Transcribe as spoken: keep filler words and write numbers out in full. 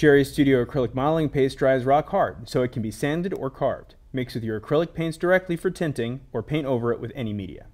Jerry Studio acrylic modeling paste dries rock hard, so it can be sanded or carved. Mix with your acrylic paints directly for tinting, or paint over it with any media.